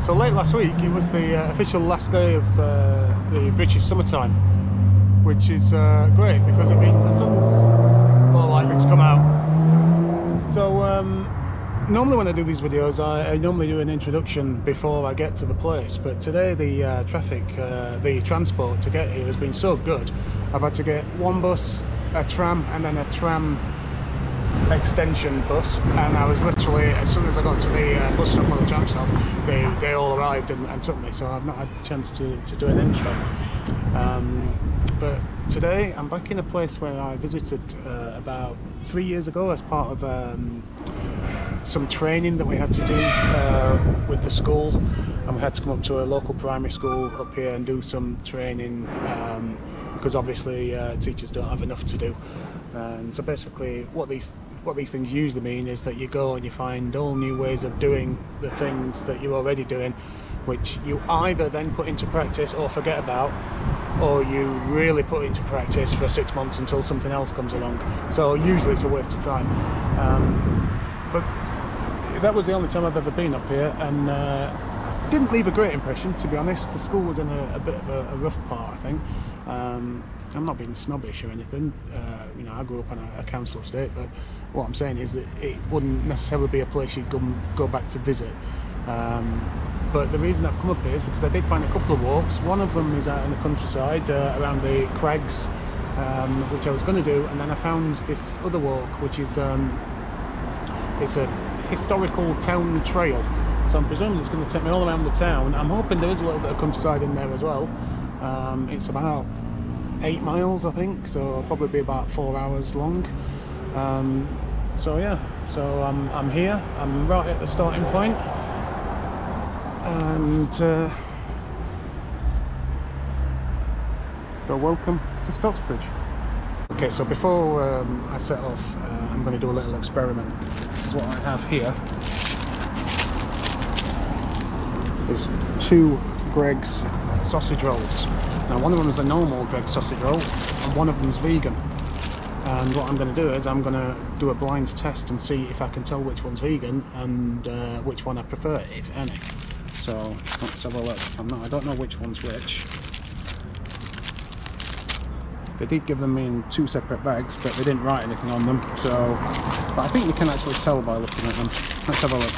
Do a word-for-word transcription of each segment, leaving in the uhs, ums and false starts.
So late last week, it was the uh, official last day of uh, the British summertime, which is uh, great because it means the sun's more likely to come out. So um, normally when I do these videos, I, I normally do an introduction before I get to the place, but today the uh, traffic, uh, the transport to get here has been so good. I've had to get one bus, a tram, and then a tram extension bus, and I was literally, as soon as I got to the uh, bus stop or the tram stop, they, they all arrived and, and took me, so I've not had a chance to, to do an intro. Um, but today I'm back in a place where I visited uh, about three years ago as part of um, some training that we had to do uh, with the school, and we had to come up to a local primary school up here and do some training um, because obviously uh, teachers don't have enough to do. And so basically what these what these things usually mean is that you go and you find all new ways of doing the things that you're already doing, which you either then put into practice or forget about, or you really put into practice for six months until something else comes along. So usually it's a waste of time. Um, but that was the only time I've ever been up here, and uh, didn't leave a great impression, to be honest. The school was in a, a bit of a, a rough part, I think. Um, I'm not being snobbish or anything, uh, you know, I grew up on a, a council estate, but what I'm saying is that it wouldn't necessarily be a place you'd go, go back to visit. Um, but the reason I've come up here is because I did find a couple of walks. One of them is out in the countryside, uh, around the Crags, um, which I was going to do, and then I found this other walk, which is um, it's a historical town trail. So I'm presuming it's going to take me all around the town. I'm hoping there is a little bit of countryside in there as well. Um, it's about eight miles, I think, so it'll probably be about four hours long. Um, so yeah, so I'm, I'm here, I'm right at the starting point, and uh, so welcome to Stocksbridge. Okay, so before um, I set off, uh, I'm going to do a little experiment. This is what I have here. There's two Greg's sausage rolls. Now one of them is the normal Greg's sausage roll and one of them is vegan. And what I'm going to do is I'm going to do a blind test and see if I can tell which one's vegan and uh, which one I prefer, if any. So let's have a look. I'm not, I don't know which one's which. They did give them in two separate bags, but they didn't write anything on them. So, but I think you can actually tell by looking at them. Let's have a look.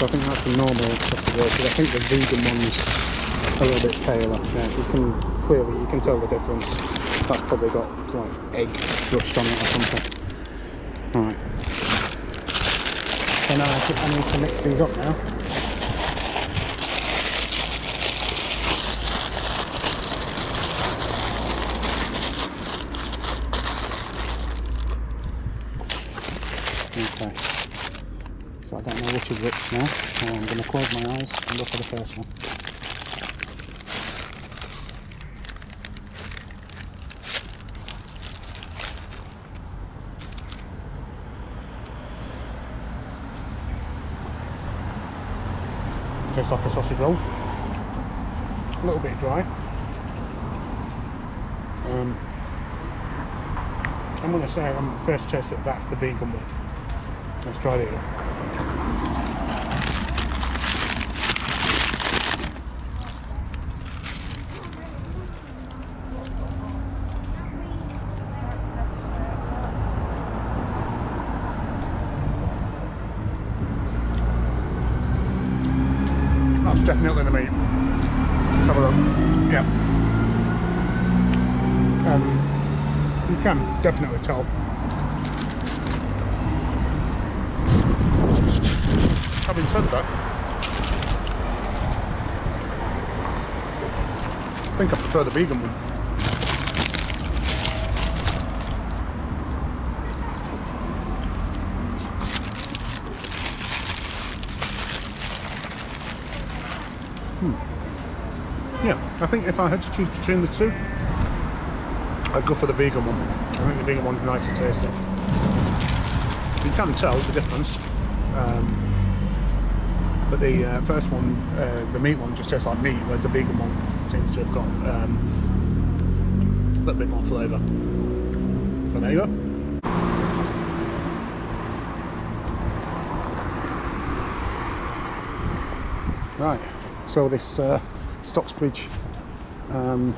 So I think that's a normal sausage roll, because I think the vegan one's a little bit paler. Yeah, you can clearly you can tell the difference. That's probably got like egg brushed on it or something. Alright. So now I, I need to mix these up now. Okay. So I don't know which is which now, so I'm going to close my eyes and look for the first one. Tastes like a sausage roll. A little bit dry. Um, I'm going to say on the first test that that's the vegan one. Let's try it again. That's definitely the meat. Let's have a look. Yep. Um, you can definitely tell. Having said that, I think I prefer the vegan one. Hmm. Yeah, I think if I had to choose between the two, I'd go for the vegan one. I think the vegan one's nicer tasting. You can tell the difference. Um, But the uh, first one, uh, the meat one, just tastes like meat, whereas the vegan one seems to have got um, a little bit more flavour. So there you go. Right, so this uh, Stocksbridge um,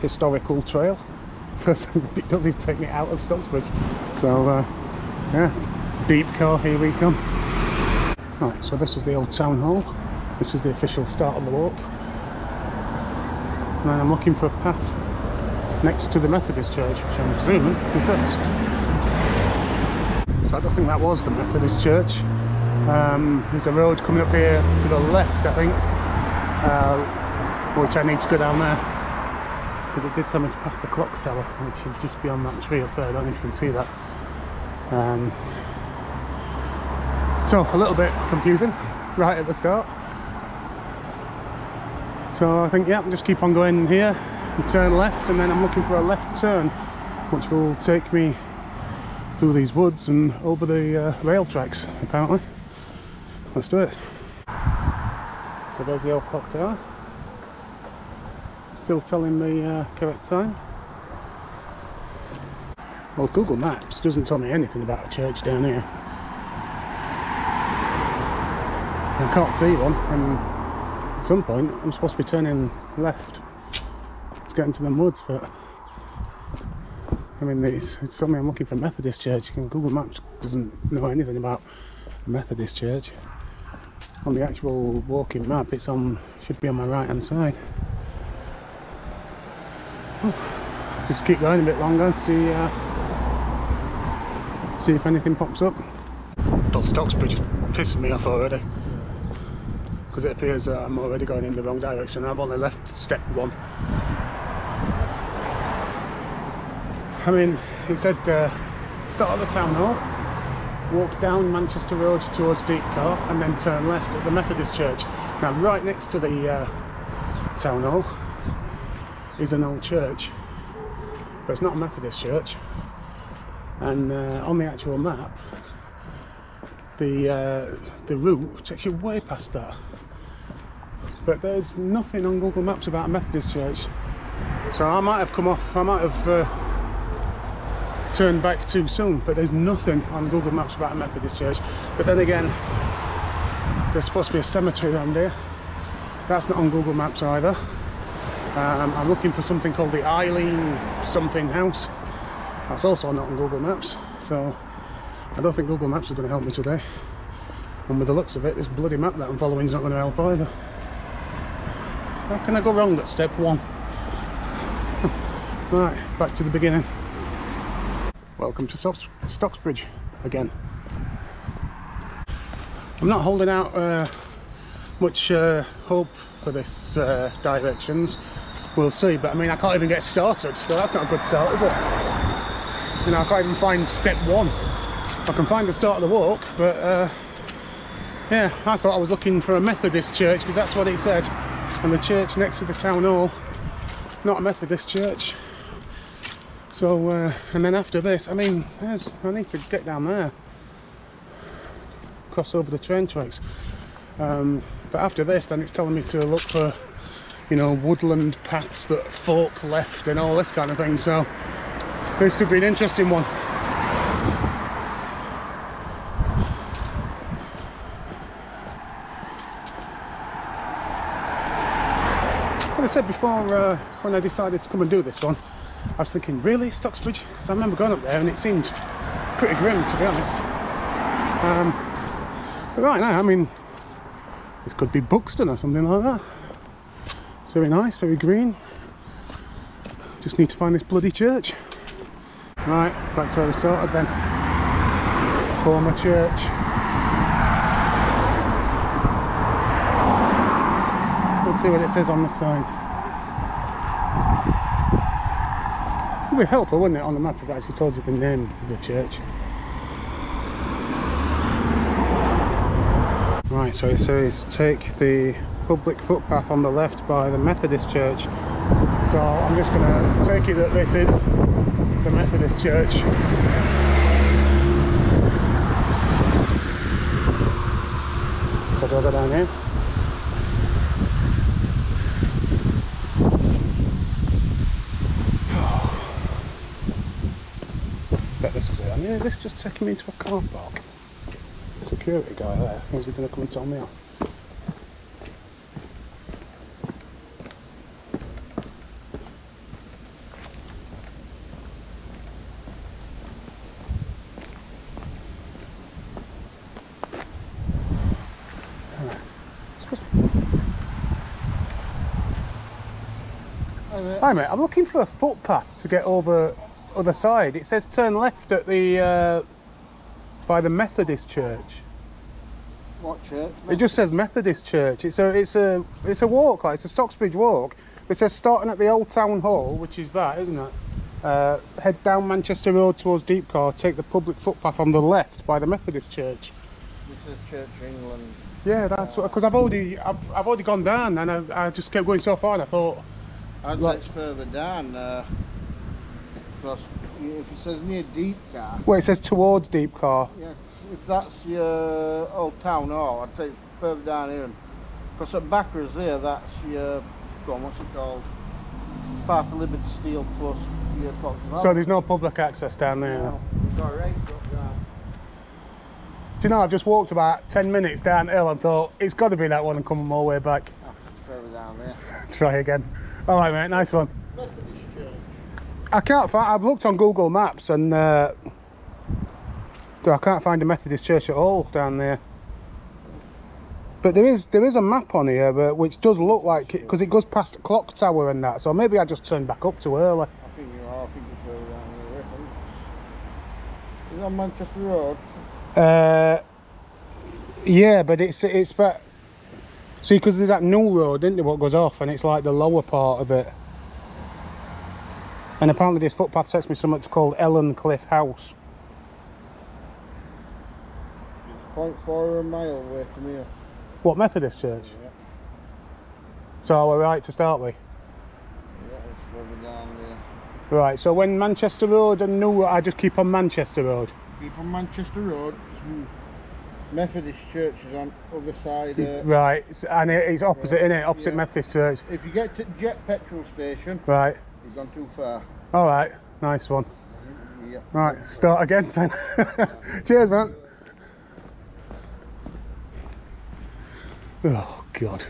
historical trail, first thing it does is take me out of Stocksbridge. So uh, yeah, Deepcar, here we come. Right, so this is the old town hall. This is the official start of the walk. And I'm looking for a path next to the Methodist church, which I'm assuming is this. So I don't think that was the Methodist church. Um, there's a road coming up here to the left, I think, uh, which I need to go down there, because it did tell me to pass the clock tower, which is just beyond that tree up there. I don't know if you can see that. Um, so a little bit confusing right at the start. So I think, yeah, just keep on going here and turn left, and then I'm looking for a left turn which will take me through these woods and over the uh, rail tracks, apparently. Let's do it. So there's the old clock tower, still telling the uh, correct time. Well, Google Maps doesn't tell me anything about a church down here. I can't see one, and at some point I'm supposed to be turning left to get into them woods, but I mean, it's, it's something I'm looking for. Methodist church, and Google Maps doesn't know anything about a Methodist church. On the actual walking map, it's on, should be on my right hand side. Oh, just keep going a bit longer and see, uh, see if anything pops up. Well, Stocksbridge is pissing me off already, because it appears that I'm already going in the wrong direction. I've only left step one. I mean, it said uh, start at the town hall, walk down Manchester Road towards Deepcar, and then turn left at the Methodist church. Now, right next to the uh, town hall is an old church, but it's not a Methodist church. And uh, on the actual map, the uh, the route takes you way past that. But there's nothing on Google Maps about a Methodist church, so I might have come off. I might have. Uh, turn back too soon, but there's nothing on Google Maps about a Methodist church. But then again, there's supposed to be a cemetery around here. That's not on Google Maps either. Um, I'm looking for something called the Eileen something house. That's also not on Google Maps. So I don't think Google Maps is going to help me today. And with the looks of it, this bloody map that I'm following is not going to help either. How can I go wrong at step one? Right, back to the beginning. Welcome to Stocks Stocksbridge again. I'm not holding out uh, much uh, hope for this uh, directions. We'll see, but I mean, I can't even get started, so that's not a good start, is it? You know, I can't even find step one. I can find the start of the walk, but uh, yeah, I thought I was looking for a Methodist church, because that's what it said. And the church next to the town hall, not a Methodist church. So, uh, and then after this, I mean, there's, I need to get down there, cross over the train tracks. Um, but after this, then it's telling me to look for, you know, woodland paths that fork left and all this kind of thing. So this could be an interesting one. As I said before, uh, when I decided to come and do this one, I was thinking, really, Stocksbridge? Because I remember going up there and it seemed pretty grim, to be honest. Um, but right now, I mean, this could be Buxton or something like that. It's very nice, very green. Just need to find this bloody church. Right, that's where we started then. Former church. Let's see what it says on the sign. It would be helpful, wouldn't it, on the map if I actually told you the name of the church. Right, so it says take the public footpath on the left by the Methodist church. So I'm just going to take it that this is the Methodist church. So do I go down here? I mean, is this just taking me into a car park? Security guy there, who's going to come and tell me off? mate. Hi, mate. I'm looking for a footpath to get over other side. It says turn left at the uh, by the Methodist church. What church? Methodist? It just says Methodist church. It's a it's a it's a walk, like it's a Stocksbridge walk. It says starting at the old town hall, which is that, isn't it? Uh, head down Manchester Road towards Deepcar, take the public footpath on the left by the Methodist church. This is Church of England. Yeah, that's what, because I've already I've, I've already gone down, and I, I just kept going so far, and I thought I'd like it's further down. Uh, across, if it says near Deepcar. Well, it says towards Deepcar. Yeah, if that's your old town hall, I'd take further down here, because at Backers there, that's your go on, what's it called? Park of Liberty Steel plus. So there's no public access down there? No, we've got a range up there. Do you know, I've just walked about ten minutes downhill and thought, it's got to be that one and come all the way back. Oh, further down there. Try again. All right, mate, nice one. Methodist church. I can't find, I've looked on Google Maps and uh, I can't find a Methodist church at all down there. But there is there is a map on here, but, which does look like, because it, it goes past the clock tower and that, so maybe I just turned back up too early. I think you are. I think it's further down here. Is it on Manchester Road? Uh, yeah, but it's it's but see, because there's that new road, isn't there, what goes off, and it's like the lower part of it. And apparently this footpath takes me somewhere called Ellencliff House. It's zero point four mile away from here. What, Methodist church? Yeah. So we're right to start with. Yeah, it's further down there. Right, so when Manchester Road and New, I just keep on Manchester Road. Keep on Manchester Road. Methodist church is on other side. Uh, right, and it's opposite, right, isn't it? Opposite, yeah. Methodist church. If you get to Jet petrol station, right, you've gone too far. All right, nice one. Yeah. Right, start again then. Cheers, man. Oh God.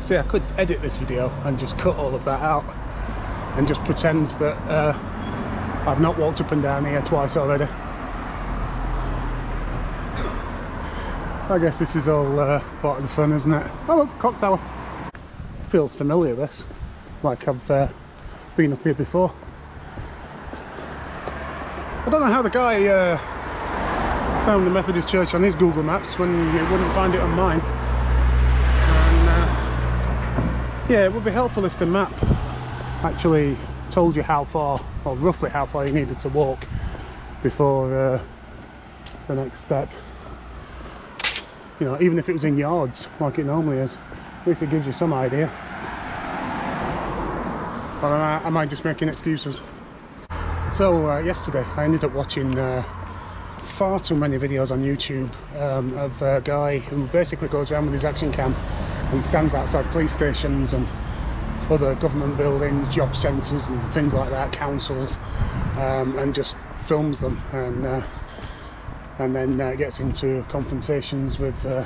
See, I could edit this video and just cut all of that out and just pretend that uh, I've not walked up and down here twice already. I guess this is all uh, part of the fun, isn't it? Oh look, clock tower. Feels familiar, this, like I've uh, been up here before. I don't know how the guy uh, found the Methodist church on his Google Maps when he wouldn't find it on mine. Yeah, it would be helpful if the map actually told you how far, or roughly how far you needed to walk before uh, the next step. You know, even if it was in yards, like it normally is, at least it gives you some idea. But I, I might just making excuses. So uh, yesterday I ended up watching uh, far too many videos on YouTube um, of a guy who basically goes around with his action cam and stands outside police stations and other government buildings, job centres and things like that, councils, um, and just films them, and uh, and then uh, gets into confrontations with uh,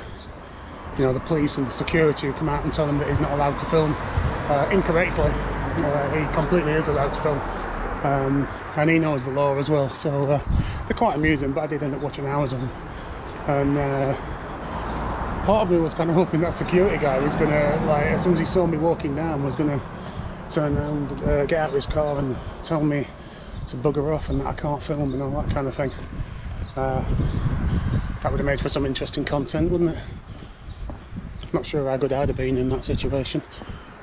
you know, the police and the security, who come out and tell him that he's not allowed to film, uh, incorrectly. Uh, he completely is allowed to film, um, and he knows the law as well, so uh, they're quite amusing, but I did end up watching hours of them. And uh, part of me was kind of hoping that security guy was going to, like, as soon as he saw me walking down, was going to turn around, uh, get out of his car and tell me to bugger off and that I can't film and all that kind of thing. Uh, that would have made for some interesting content, wouldn't it? Not sure how good I'd have been in that situation.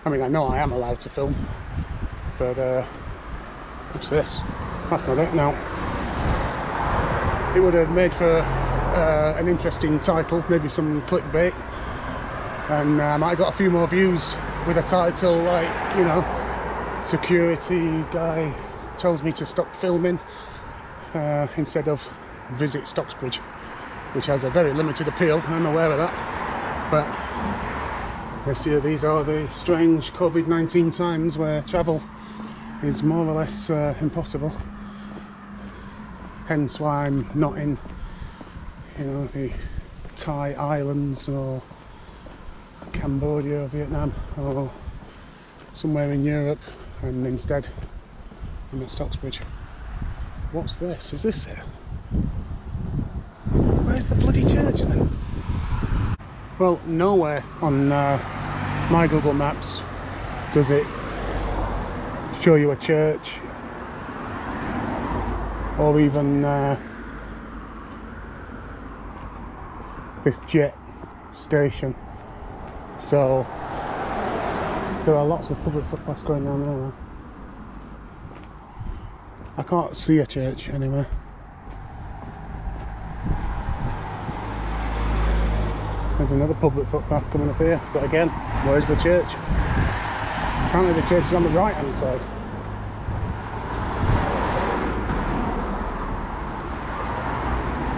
I mean, I know I am allowed to film, but uh, what's this? That's not it, no. It would have made for Uh, an interesting title, maybe some clickbait, and I um, might have got a few more views with a title like, you know, security guy tells me to stop filming, uh, instead of visit Stocksbridge, which has a very limited appeal, I'm aware of that, but let's see, these are the strange COVID nineteen times where travel is more or less uh, impossible, hence why I'm not in, you know, the Thai islands or Cambodia or Vietnam or somewhere in Europe, and instead I'm at Stocksbridge. What's this? Is this it? Where's the bloody church then? Well, nowhere on uh, my Google Maps does it show you a church or even uh, this jet station. So there are lots of public footpaths going down there. I can't see a church anywhere. There's another public footpath coming up here, but again, where's the church? Apparently the church is on the right hand side.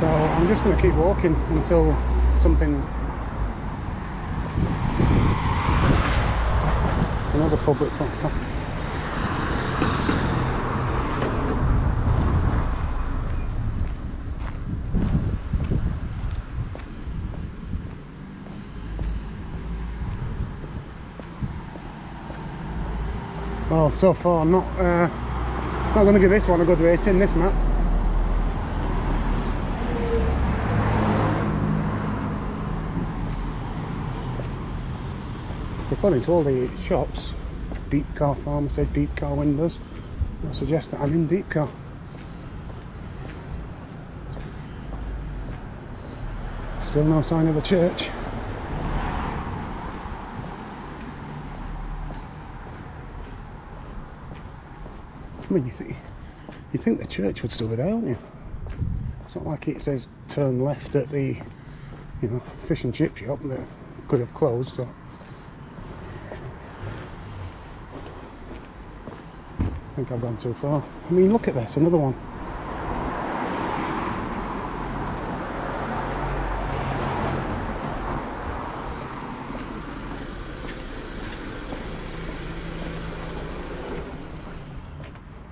So I'm just going to keep walking until something... Another public footpath. Well, so far I'm not, uh, not going to give this one a good rating, this map. So according to all the shops, Deepcar Pharmacy, Deepcar Windows, I suggest that I'm in Deepcar. Still no sign of a church. I mean, you think you think the church would still be there, wouldn't you? It's not like it says turn left at the, you know, fish and chip shop that could have closed. So I think I've gone too far. I mean, look at this, another one.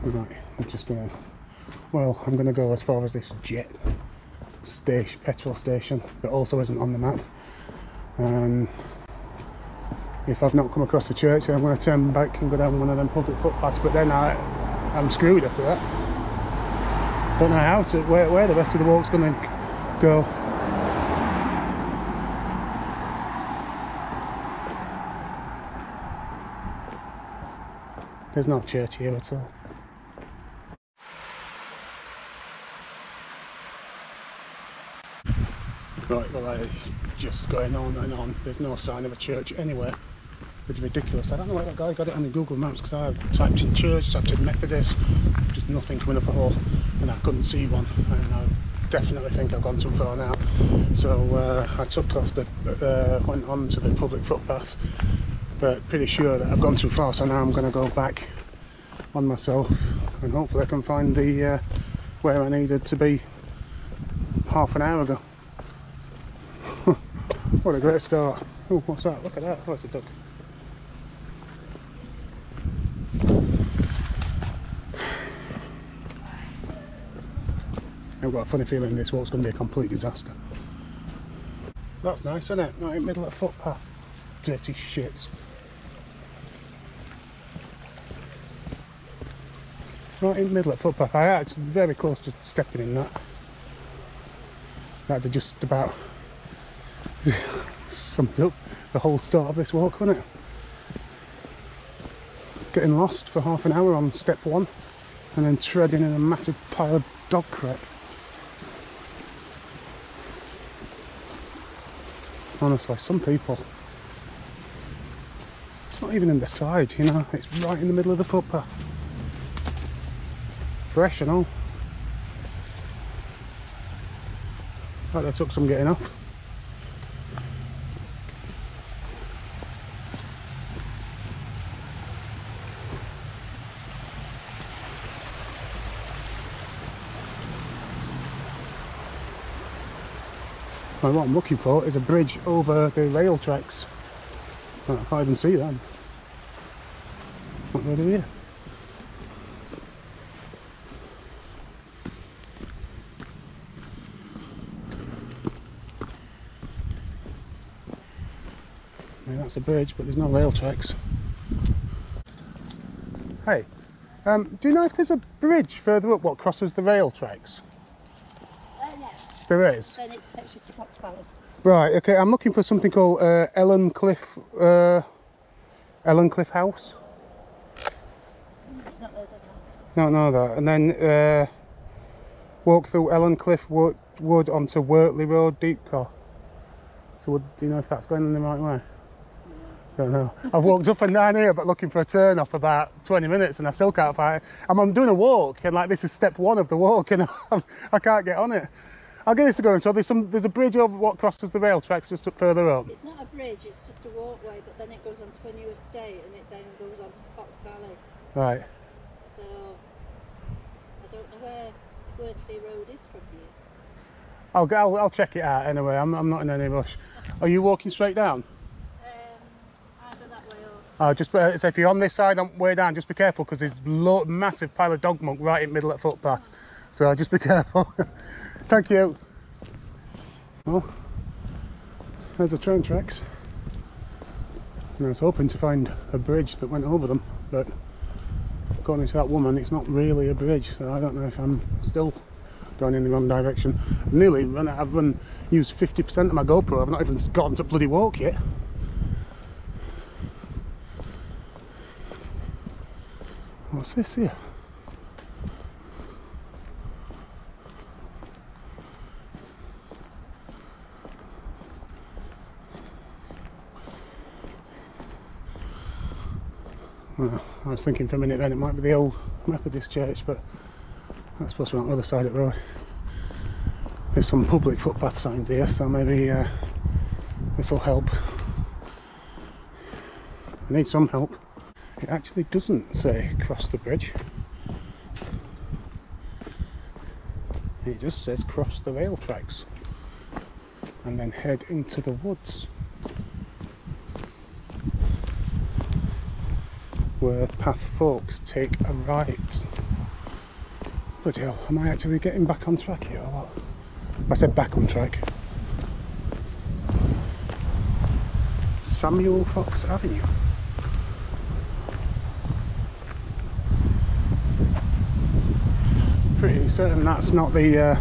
Right, I'm just gonna, well, I'm gonna go as far as this jet station, petrol station, that also isn't on the map. Um, if I've not come across a church, then I'm gonna turn back and go down one of them public footpaths, but then I, I'm screwed after that. Don't know how to, where, where the rest of the walk's gonna go. There's no church here at all. Right, well, I just going on and on. There's no sign of a church anywhere. It's ridiculous. I don't know where that guy got it on the Google Maps, because I typed in church, typed in Methodist, just nothing coming up at all, and I couldn't see one. And I definitely think I've gone too far now. So uh, I took off the, uh, went on to the public footpath, but pretty sure that I've gone too far. So now I'm going to go back on myself, and hopefully I can find the uh, where I needed to be half an hour ago. What a great start. Oh, what's that? Look at that. Oh, it's a duck. I've got a funny feeling this walk's going to be a complete disaster. That's nice, isn't it? Right in the middle of a footpath. Dirty shits. Right in the middle of a footpath. I actually very close to stepping in that. That'd be just about... summed up the whole start of this walk, wasn't it? Getting lost for half an hour on step one and then treading in a massive pile of dog crap. Honestly, some people, it's not even in the side, you know, it's right in the middle of the footpath. Fresh and all. Right, that took some getting off. Well, what I'm looking for is a bridge over the rail tracks. Well, I can't even see that. Not really here. I mean, that's a bridge, but there's no rail tracks. Hey, Um, do you know if there's a bridge further up what crosses the rail tracks? Uh, no. There is? Then it takes you to Fox Valley. Right, okay, I'm looking for something called uh, Ellencliff, uh, Ellencliff House. Not there, don't know that. And then uh, walk through Ellencliff Wood, Wood onto Wortley Road, Deepcar. So would, do you know if that's going in the right way? I don't know. I've walked up and down here but looking for a turn off about twenty minutes and I still can't find it. I'm, I'm doing a walk and like this is step one of the walk and I'm, I can't get on it. I'll get this to go and so there's, some, there's a bridge over what crosses the rail tracks just up further up. It's not a bridge, it's just a walkway but then it goes on to a new estate and it then goes on to Fox Valley. Right. So, I don't know where Wortley Road is from here. I'll, I'll, I'll check it out anyway, I'm, I'm not in any rush. Are you walking straight down? Uh, just uh, so if you're on this side on way down, just be careful because there's a massive pile of dog muck right in the middle of the footpath. So just be careful. Thank you. Well, there's the train tracks. And I was hoping to find a bridge that went over them, but according to that woman, it's not really a bridge. So I don't know if I'm still going in the wrong direction. I've nearly run out. I've run used fifty percent of my GoPro. I've not even gotten to bloody walk yet. What's this here? Well, I was thinking for a minute then it might be the old Methodist church, but that's supposed to be on the other side of the road. There's some public footpath signs here, so maybe uh, this will help. I need some help. It actually doesn't say cross the bridge. It just says cross the rail tracks and then head into the woods where path forks take a right. Bloody hell, am I actually getting back on track here or what? I said back on track. Samuel Fox Avenue. Pretty certain that's not the uh,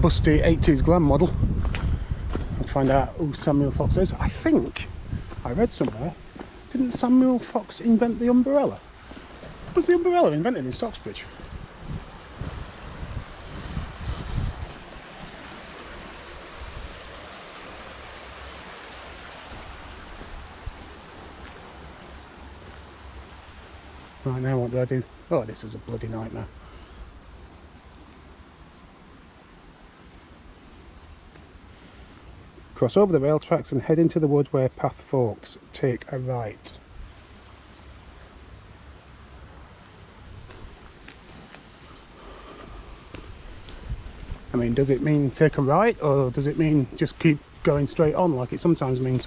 busty eighties glam model. I'll find out who Samuel Fox is. I think I read somewhere, didn't Samuel Fox invent the umbrella? Was the umbrella invented in Stocksbridge? Right, now what do I do? Oh, this is a bloody nightmare. Cross over the rail tracks and head into the wood where path forks. Take a right. I mean, does it mean take a right or does it mean just keep going straight on like it sometimes means?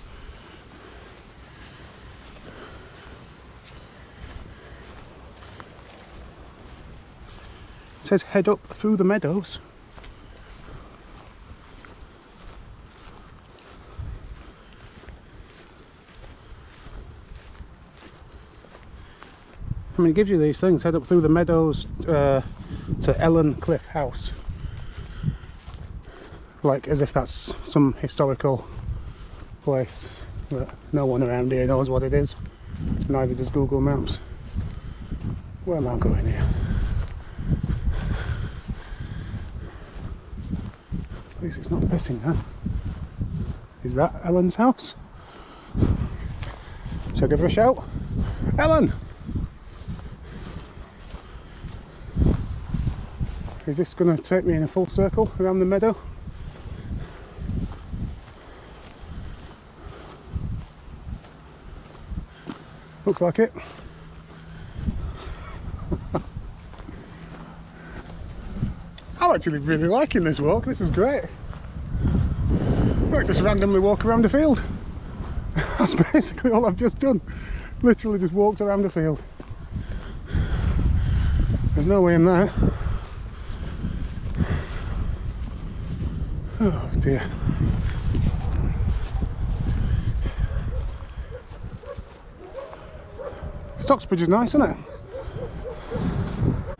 It says head up through the meadows. I mean, it gives you these things, head up through the meadows uh, to Ellencliff House. Like, as if that's some historical place, but no one around here knows what it is. Neither does Google Maps. Where am I going here? At least it's not pissing, huh? Is that Ellen's house? Shall I give her a shout? Ellen! Is this going to take me in a full circle around the meadow? Looks like it. I'm actually really liking this walk, this was great. Look, just randomly walk around the field. That's basically all I've just done. Literally just walked around the field. There's no way in there. Oh dear. Stocksbridge is nice, isn't it?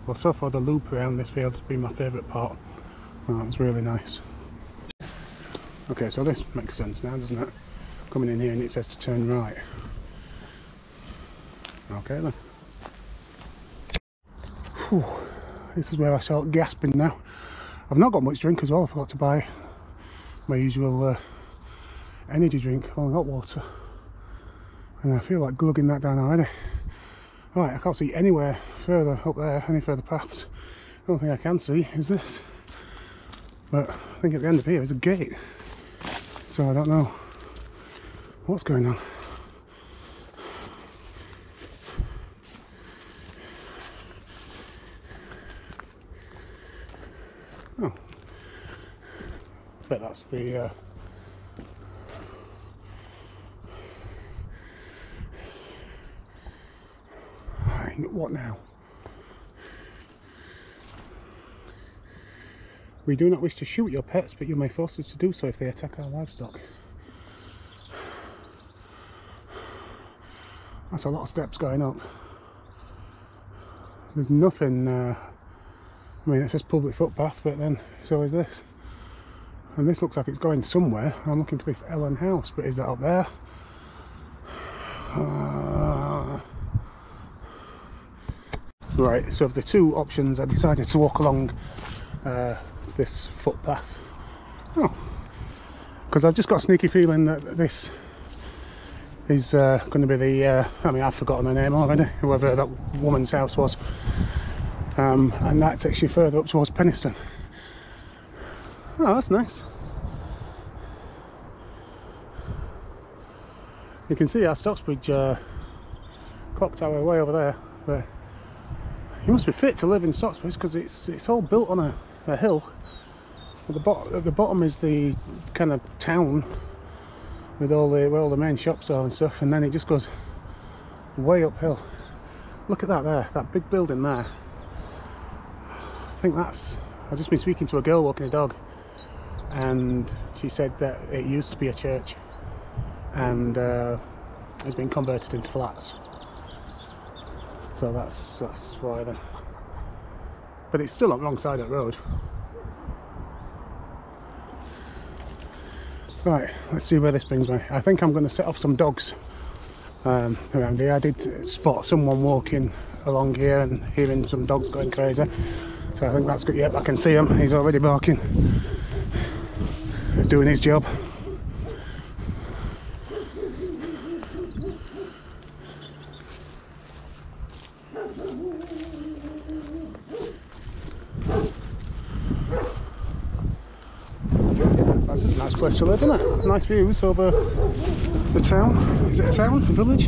Well, so far the loop around this field's been my favourite part. Oh, it's really nice. Okay, so this makes sense now, doesn't it? Coming in here and it says to turn right. Okay then. Whew, this is where I start gasping now. I've not got much drink as well. I forgot to buy my usual uh, energy drink, only hot water. And I feel like glugging that down already. Right, I can't see anywhere further up there, any further paths. The only thing I can see is this. But I think at the end of here is a gate. So I don't know what's going on. Oh. I bet that's the... Uh, what now? We do not wish to shoot your pets, but you may force us to do so if they attack our livestock. That's a lot of steps going up. There's nothing, uh, I mean, it says public footpath, but then so is this. And this looks like it's going somewhere. I'm looking for this Ellen house, but is that up there? Uh, Right, so of the two options, I decided to walk along uh, this footpath. Oh, because I've just got a sneaky feeling that this is uh, going to be the, uh, I mean, I've forgotten her name already, whoever that woman's house was. Um, and that takes you further up towards Penistone. Oh, that's nice. You can see our Stocksbridge uh, clock tower way over there. But you must be fit to live in Stocksbridge because it's it's all built on a, a hill. At the bottom, at the bottom is the kind of town with all the where all the main shops are and stuff, and then it just goes way uphill. Look at that there, that big building there. I think that's. I've just been speaking to a girl walking a dog, and she said that it used to be a church, and uh, it's been converted into flats. So that's, that's why then. But it's still on the wrong side of the road. Right, let's see where this brings me. I think I'm going to set off some dogs um, around here. I did spot someone walking along here and hearing some dogs going crazy. So I think that's good. Yep, I can see him. He's already barking. Doing his job. Place to live, isn't it? Nice views over the town. Is it a town? A village?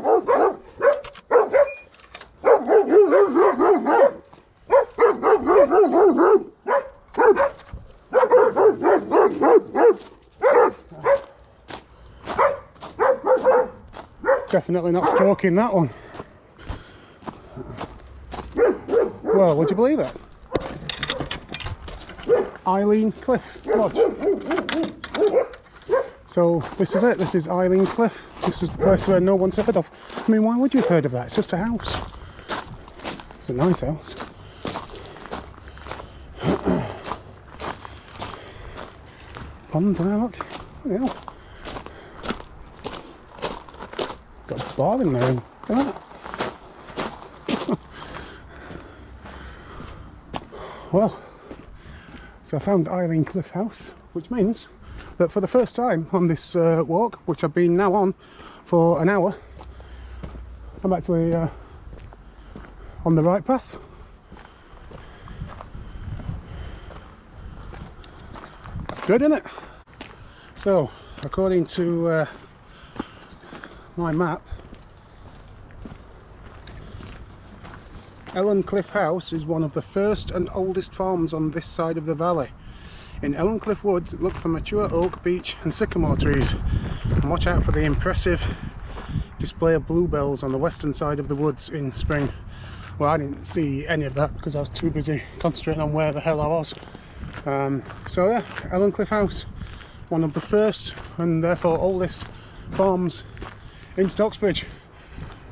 Definitely not stalking that one. Well, would you believe it? Ellencliff Lodge. So this is it, this is Ellencliff. This is the place where no one's heard of. I mean, why would you have heard of that? It's just a house. It's a nice house. Pond there, look. Bloody hell. Got a bar in there. Look at that. Well, so I found Ellencliff House, which means that for the first time on this uh, walk, which I've been now on for an hour, I'm actually uh, on the right path. That's good, isn't it? So, according to uh, my map, Ellencliff House is one of the first and oldest farms on this side of the valley. in Ellencliff Wood, look for mature oak, beech and sycamore trees, and watch out for the impressive display of bluebells on the western side of the woods in spring. Well, I didn't see any of that because I was too busy concentrating on where the hell I was. Um, so yeah, Ellencliff House, one of the first and therefore oldest farms in Stocksbridge,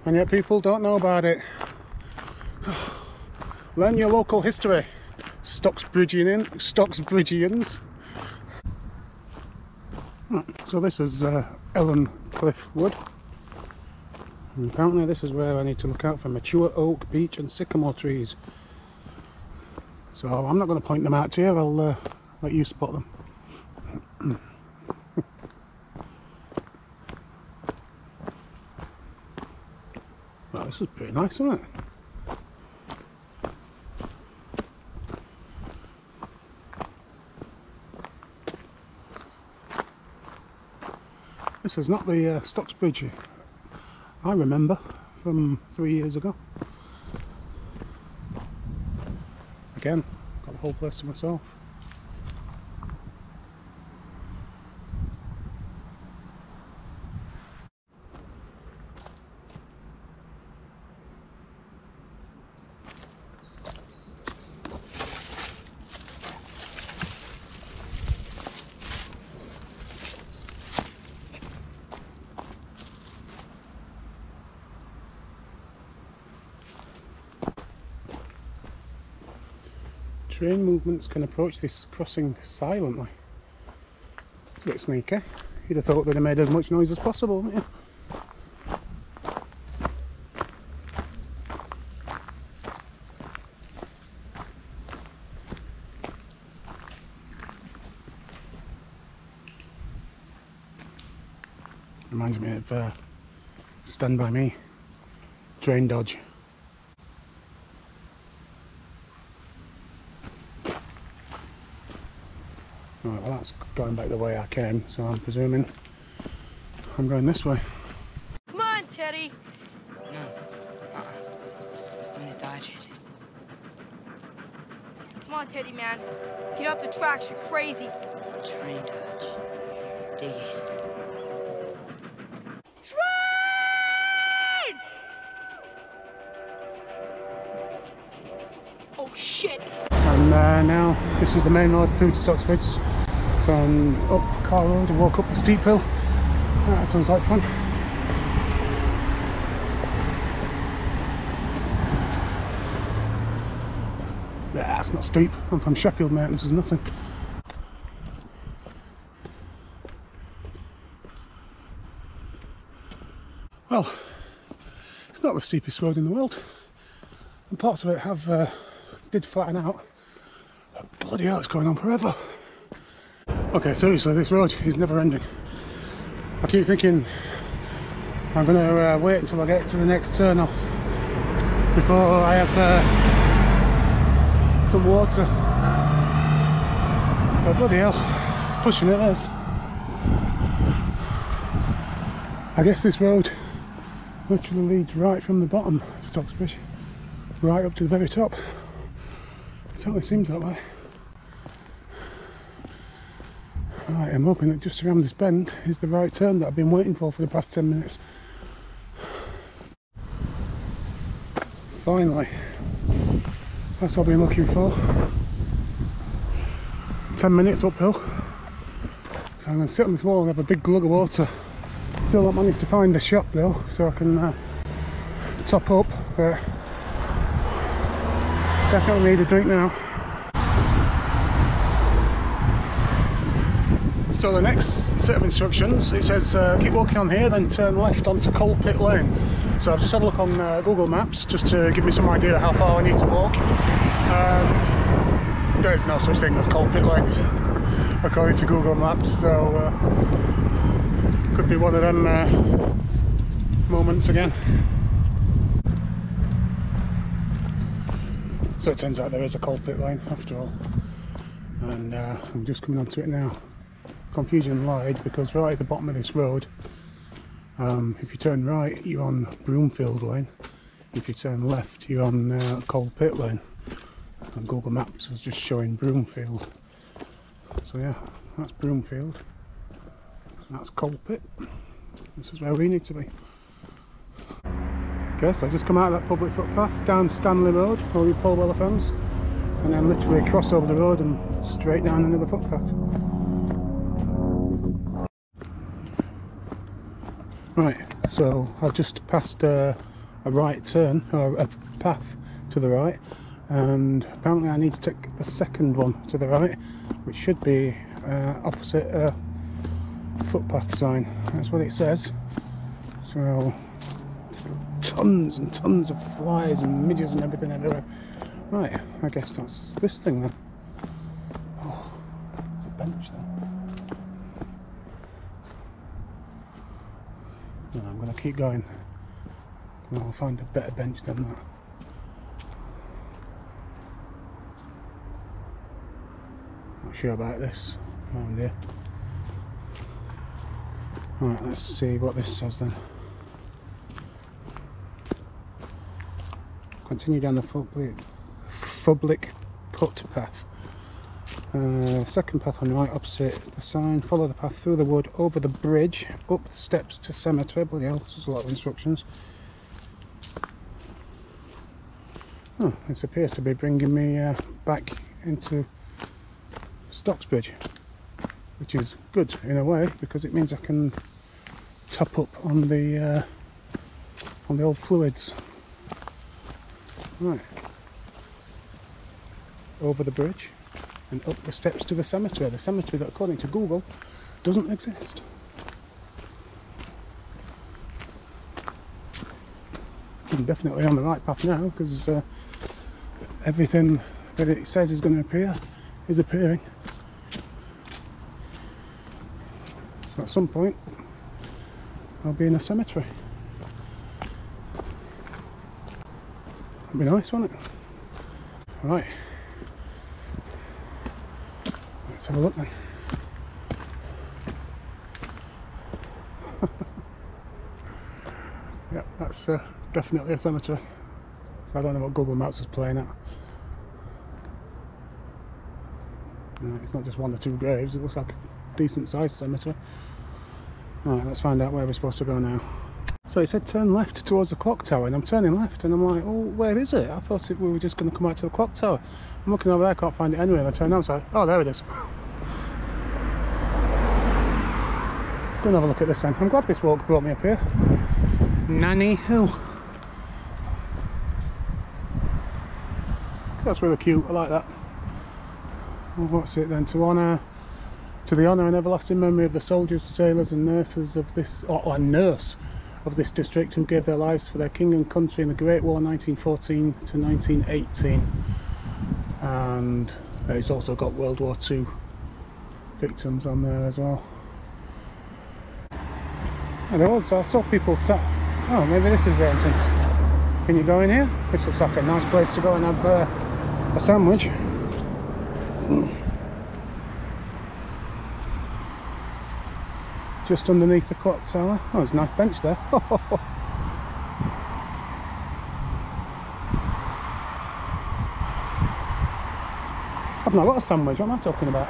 and yet people don't know about it. Learn your local history, Stocksbridgian, Stocksbridgians. Right, so this is uh, Ellencliff Wood. And apparently this is where I need to look out for mature oak, beech and sycamore trees. So I'm not going to point them out to you, I'll uh, let you spot them. Wow, this is pretty nice, isn't it? This is not the uh, Stocksbridge I remember from three years ago. Again, got the whole place to myself. Train movements can approach this crossing silently. It's a bit sneaky. You'd have thought they'd have made as much noise as possible, wouldn't you? Reminds me of uh, Stand By Me, train dodge. Right, well that's going back the way I came, so I'm presuming I'm going this way. Come on, Teddy! No. Uh-uh. I'm gonna dodge it. Come on, Teddy, man. Get off the tracks, you're crazy. Train dodge. Dig it. Train! Oh, shit! And uh, now this is the main road through to Stocksbridge. Turn up Car Road and walk up the steep hill. That sounds like fun. Yeah, that's not steep. I'm from Sheffield, mate. This is nothing. Well, it's not the steepest road in the world, and parts of it have uh, did flatten out. Bloody hell, it's going on forever. Okay, seriously, this road is never ending. I keep thinking I'm going to uh, wait until I get to the next turn off before I have uh, some water. But bloody hell, it's pushing it is. I guess this road literally leads right from the bottom of Stocksbridge right up to the very top. It certainly seems that way. Right, I'm hoping that just around this bend is the right turn that I've been waiting for for the past ten minutes. Finally, that's what I've been looking for. ten minutes uphill. So I'm going to sit on this wall and have a big glug of water. Still not managed to find a shop though, so I can uh, top up. Uh, Definitely need a drink now. So the next set of instructions, it says uh, keep walking on here, then turn left onto Coal Pit Lane. So I've just had a look on uh, Google Maps just to give me some idea of how far I need to walk. Um, there's no such thing as Coal Pit Lane according to Google Maps, so uh, could be one of them uh, moments again. So it turns out there is a coal pit lane after all, and uh, I'm just coming onto it now. Confusion lied, because right at the bottom of this road, um, if you turn right you're on Broomfield Lane, if you turn left you're on uh, Coal Pit Lane, and Google Maps was just showing Broomfield. So yeah, that's Broomfield, that's Coal Pit. This is where we need to be. Okay, so I've just come out of that public footpath, down Stanley Road, all your pole weller fans, and then literally cross over the road and straight down another footpath. Right, so I've just passed uh, a right turn, or a path to the right, and apparently I need to take the second one to the right, which should be uh, opposite a footpath sign. That's what it says. So there's tons and tons of flies and midges and everything everywhere. Right, I guess that's this thing then. Oh, there's a bench there. No, I'm going to keep going. And I'll find a better bench than that. Not sure about this. Oh dear. Alright, let's see what this says then. Continue down the public, public footpath. Uh, second path on the right, opposite the sign. Follow the path through the wood, over the bridge, up the steps to cemetery. Bloody hell, there's a lot of instructions. Oh, this appears to be bringing me uh, back into Stocksbridge, which is good in a way because it means I can top up on the uh, on the old fluids. Right, over the bridge and up the steps to the cemetery, the cemetery that according to Google doesn't exist. I'm definitely on the right path now because uh, everything that it says is going to appear is appearing. So at some point I'll be in a cemetery. That'd be nice, wouldn't it? Alright, let's have a look then. Yep, that's uh, definitely a cemetery. So I don't know what Google Maps is playing at. No, it's not just one or two graves, it looks like a decent sized cemetery. Alright, let's find out where we're supposed to go now. So it said turn left towards the clock tower, and I'm turning left and I'm like, oh, where is it? I thought it, we were just going to come out to the clock tower. I'm looking over there, I can't find it anywhere, and I turn out, so I, oh, there it is. Let's go and have a look at this end. I'm glad this walk brought me up here. Nanny Hill. That's really cute, I like that. Well, what's it then? To honour, to the honour and everlasting memory of the soldiers, sailors and nurses of this, or, or nurse, of this district who gave their lives for their king and country in the Great War nineteen fourteen to nineteen eighteen. And it's also got World War Two victims on there as well. And also I saw people sat, oh maybe this is the entrance. Can you go in here? This looks like a nice place to go and have uh, a sandwich. Just underneath the clock tower. Oh, there's a nice bench there. I've not got a sandwich, what am I talking about?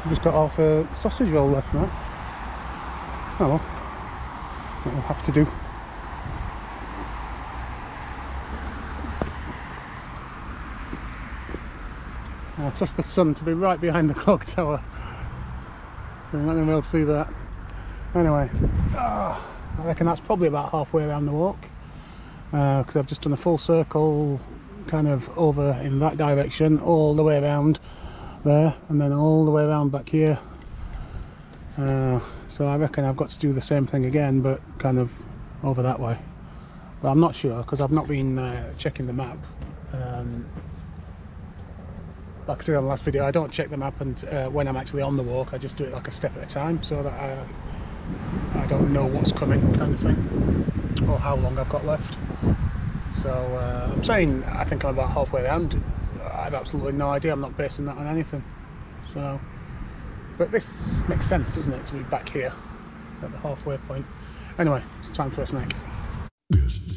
I've just got half a sausage roll left, mate. Oh well, that'll have to do. I trust the sun to be right behind the clock tower, so you're not going to be able to see that. Anyway, oh, I reckon that's probably about halfway around the walk because uh, I've just done a full circle kind of over in that direction all the way around there and then all the way around back here. Uh, so I reckon I've got to do the same thing again but kind of over that way. But I'm not sure because I've not been uh, checking the map. Um, like I said on the last video, I don't check the map and uh, when I'm actually on the walk I just do it like a step at a time so that I I don't know what's coming kind of thing, or how long I've got left. So uh, I'm saying I think I'm about halfway around. I've absolutely no idea, I'm not basing that on anything. So, but this makes sense, doesn't it, to be back here at the halfway point. Anyway, it's time for a snack. Yes.